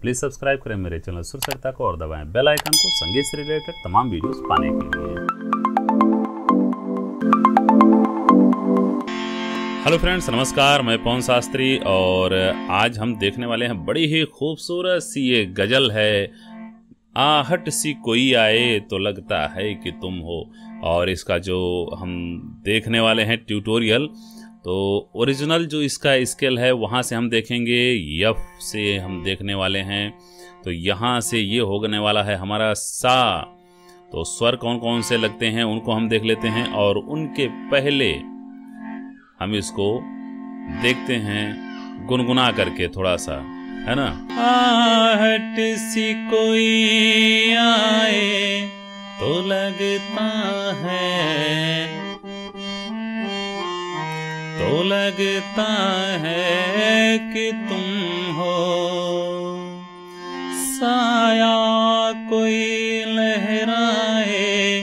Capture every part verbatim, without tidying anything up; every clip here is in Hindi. प्लीज सब्सक्राइब करें मेरे चैनल सुरसरिता को और दबाएं बेल आइकन को संगीत से रिलेटेड तमाम वीडियोस पाने के लिए। हेलो फ्रेंड्स, नमस्कार, मैं पवन शास्त्री और आज हम देखने वाले हैं बड़ी ही खूबसूरत सी ये गजल है, आहट सी कोई आए तो लगता है कि तुम हो। और इसका जो हम देखने वाले हैं ट्यूटोरियल, तो ओरिजिनल जो इसका स्केल है वहाँ से हम देखेंगे, यफ से हम देखने वाले हैं, तो यहाँ से ये होने वाला है हमारा सा। तो स्वर कौन कौन से लगते हैं उनको हम देख लेते हैं और उनके पहले हम इसको देखते हैं गुनगुना करके थोड़ा सा, है ना। आहट सी कोई आए तो लगता है, तो लगता है कि तुम हो। साया कोई लहराए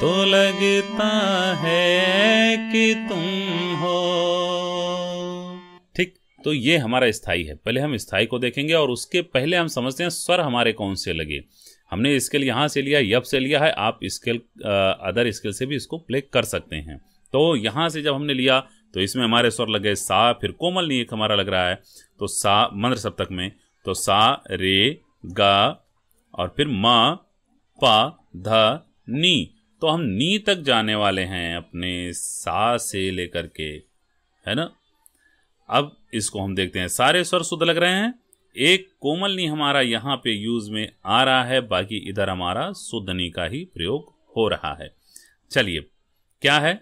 तो लगता है कि तुम हो। ठीक, तो ये हमारा स्थाई है। पहले हम स्थाई को देखेंगे और उसके पहले हम समझते हैं स्वर हमारे कौन से लगे। हमने स्केल यहाँ से लिया, यप से लिया है, आप स्केल अदर स्केल से भी इसको प्ले कर सकते हैं। तो यहाँ से जब हमने लिया तो इसमें हमारे स्वर लगे सा, फिर कोमल नहीं एक हमारा लग रहा है तो सा मंद्र सप्तक में, तो सा रे गा और फिर मा पा धा नी। तो हम नी तक जाने वाले हैं अपने सा से लेकर के, है ना। अब इसको हम देखते हैं, सारे स्वर शुद्ध लग रहे हैं, एक कोमल नी हमारा यहाँ पे यूज में आ रहा है, बाकी इधर हमारा शुद्ध नी का ही प्रयोग हो रहा है। चलिए क्या है,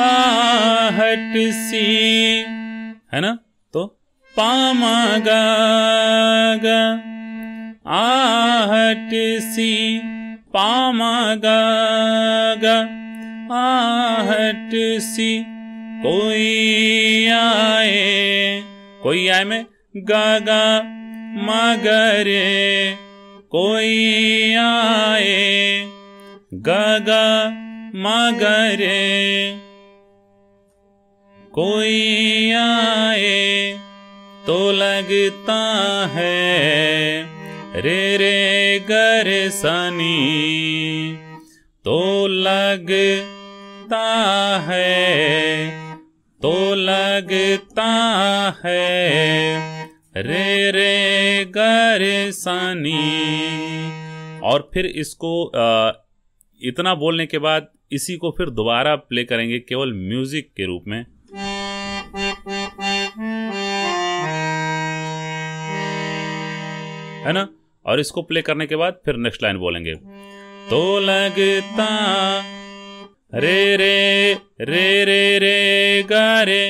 आहट सी, है ना। तो पामा गा गा आहट सी पामा गा गा, आहट सी कोई आए, कोई आए में गा गा मगरे, कोई आए गा गा मगरे, कोई आए तो लगता है रे रे गर सनी, तो लगता है, तो लगता है रे रे गर सनी। और फिर इसको आ, इतना बोलने के बाद इसी को फिर दोबारा प्ले करेंगे केवल म्यूजिक के रूप में। है ना, और इसको प्ले करने के बाद फिर नेक्स्ट लाइन बोलेंगे, तो लगता रे रे रे रे रे गा रे,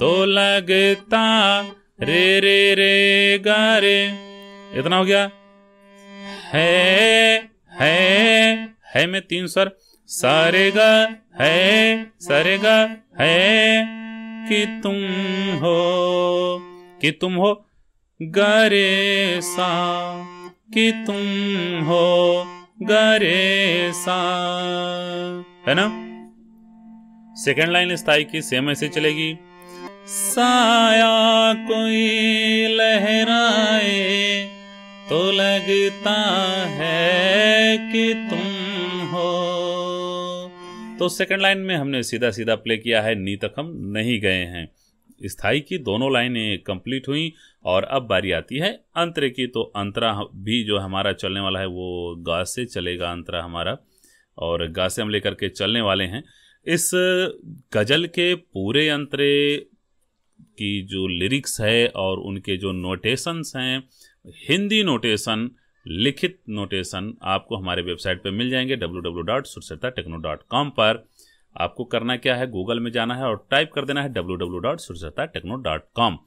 तो लगता रे रे रे गा रे, इतना हो गया। है है है में तीन स्वर, सारेगा है, सारेगा है कि तुम हो, कि तुम हो गरे सा, कि तुम हो गरे सा, है ना। सेकेंड लाइन स्थाई की सेम ऐसे चलेगी, साया कोई लहराए तो लगता है कि तुम हो। तो सेकंड लाइन में हमने सीधा सीधा प्ले किया है, नी तक हम नहीं गए हैं। स्थाई की दोनों लाइनें कंप्लीट हुई और अब बारी आती है अंतरे की। तो अंतरा भी जो हमारा चलने वाला है वो गा से चलेगा, अंतरा हमारा, और गा से हम लेकर के चलने वाले हैं। इस गज़ल के पूरे अंतरे की जो लिरिक्स है और उनके जो नोटेशंस हैं, हिंदी नोटेशन, लिखित नोटेशन, आपको हमारे वेबसाइट पर मिल जाएंगे W W W dot Sursarita techno dot com पर। आपको करना क्या है, गूगल में जाना है और टाइप कर देना है W W W dot Sursarita techno dot com.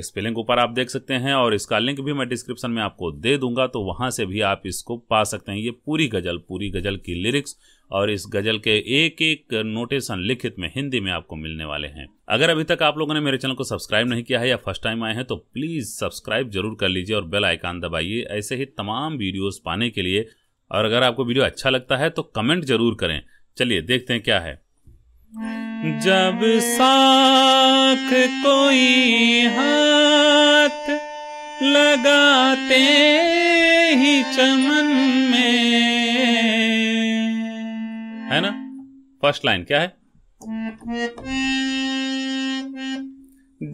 Spelling ऊपर आप देख सकते हैं और इसका लिंक भी मैं डिस्क्रिप्शन में आपको दे दूंगा, तो वहां से भी आप इसको पा सकते हैं। ये पूरी गज़ल, पूरी गज़ल की लिरिक्स और इस गज़ल के एक एक नोटेशन लिखित में हिंदी में आपको मिलने वाले हैं। अगर अभी तक आप लोगों ने मेरे चैनल को सब्सक्राइब नहीं किया है या फर्स्ट टाइम आए हैं तो प्लीज़ सब्सक्राइब जरूर कर लीजिए और बेल आइकन दबाइए ऐसे ही तमाम वीडियोज़ पाने के लिए। और अगर आपको वीडियो अच्छा लगता है तो कमेंट जरूर करें। चलिए देखते हैं क्या है। जब साख कोई हाथ लगाते ही चमन में, है ना। फर्स्ट लाइन क्या है?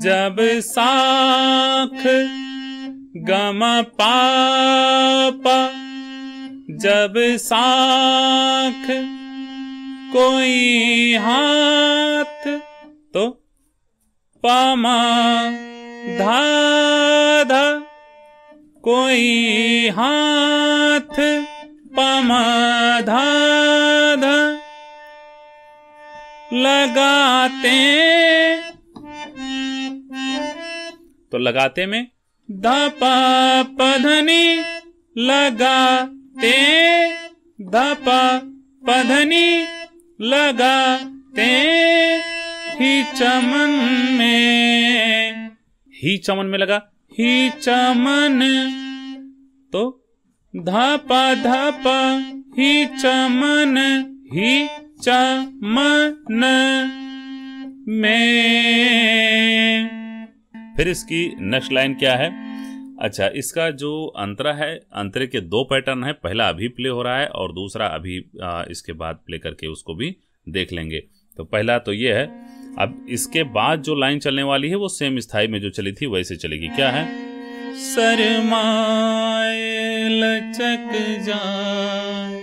जब साख गमा पापा, जब साख कोई हाथ, तो पामा धा धा, कोई हाथ पामा धा धा, लगाते तो लगाते में धा पा पधनी, लगाते धा पा पधनी, लगाते ही चमन में। ही चमन में लगा, ही चमन, तो धापा धापा ही चमन, ही चमन में। फिर इसकी नेक्स्ट लाइन क्या है? अच्छा, इसका जो अंतरा है, अंतरे के दो पैटर्न है। पहला अभी प्ले हो रहा है और दूसरा अभी आ, इसके बाद प्ले करके उसको भी देख लेंगे। तो पहला तो ये है। अब इसके बाद जो लाइन चलने वाली है वो सेम स्थाई में जो चली थी वैसे चलेगी। क्या है? शर्माए लचक जाए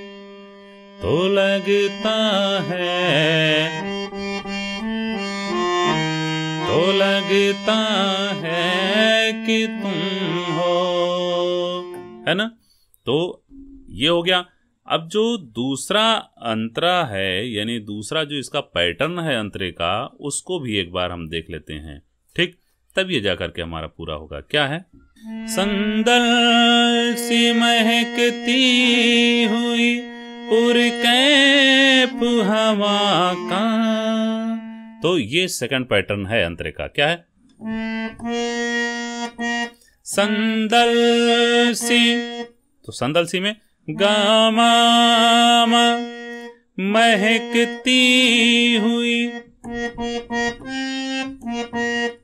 तो लगता है, तो लगता है कि तुम हो, है ना। तो ये हो गया। अब जो दूसरा अंतरा है, यानी दूसरा जो इसका पैटर्न है अंतरे का, उसको भी एक बार हम देख लेते हैं, ठीक, तब ये जाकर के हमारा पूरा होगा। क्या है? संदल सी महकती हुई पुरकैफ हवा का, तो ये सेकंड पैटर्न है अंतरे का। क्या है? संदल सी, तो संदल सी में गामा महकती हुई,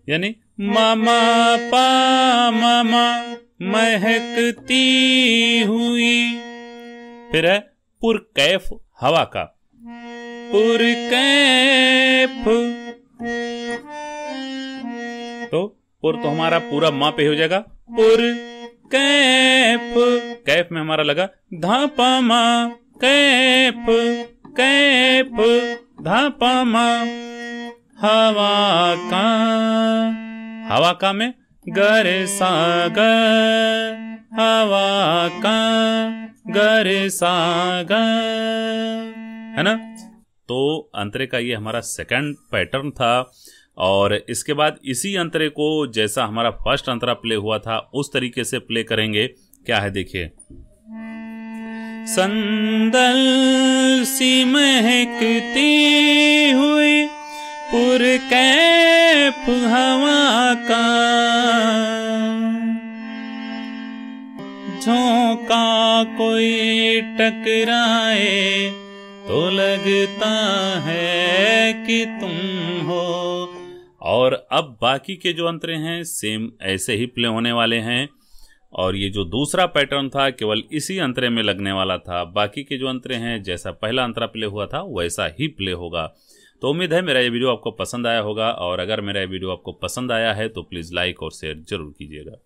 यानी मामा पा मामा महकती हुई। फिर है पुरकैफ हवा का, पुरकैफ, तो पुर तो हमारा पूरा माँ पे हो जाएगा, पुर कैफ, कैफ में हमारा लगा धापा माँ कैफ, कैफ धापा माँ हवा का, हवा का में गर सा ग, हवा का गर सा ग, है ना। तो अंतरे का ये हमारा सेकंड पैटर्न था। और इसके बाद इसी अंतरे को जैसा हमारा फर्स्ट अंतरा प्ले हुआ था उस तरीके से प्ले करेंगे। क्या है? देखिए, संदल सी महकती हुई पुरकैफ हवा का, झोंका कोई टकराए तो लगता है कि तुम हो। और अब बाकी के जो अंतरे हैं सेम ऐसे ही प्ले होने वाले हैं। और ये जो दूसरा पैटर्न था केवल इसी अंतरे में लगने वाला था। बाकी के जो अंतरे हैं जैसा पहला अंतरा प्ले हुआ था वैसा ही प्ले होगा। तो उम्मीद है मेरा ये वीडियो आपको पसंद आया होगा। और अगर मेरा ये वीडियो आपको पसंद आया है तो प्लीज़ लाइक और शेयर जरूर कीजिएगा।